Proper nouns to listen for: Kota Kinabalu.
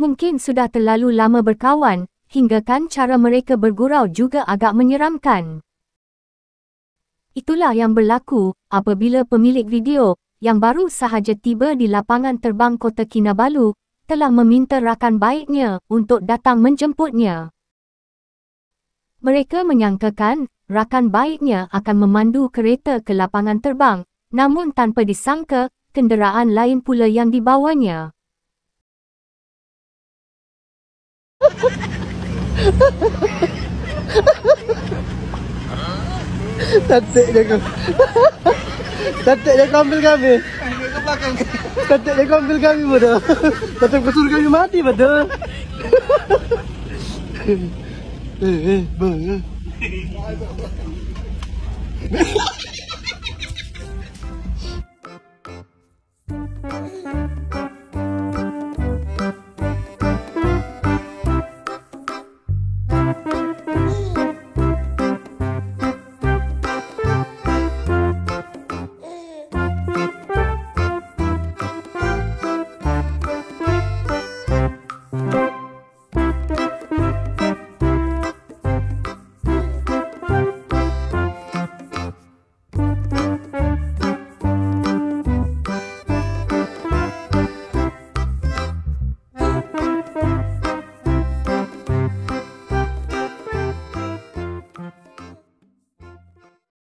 Mungkin sudah terlalu lama berkawan, hinggakan cara mereka bergurau juga agak menyeramkan. Itulah yang berlaku apabila pemilik video yang baru sahaja tiba di lapangan terbang Kota Kinabalu telah meminta rakan baiknya untuk datang menjemputnya. Mereka menyangkakan rakan baiknya akan memandu kereta ke lapangan terbang, namun tanpa disangka, kenderaan lain pula yang dibawanya. Tatik dia ambil kami. Ke belakang. Tatik dia ambil kami bodoh. Tatik kusur kami mati bodoh. Bang.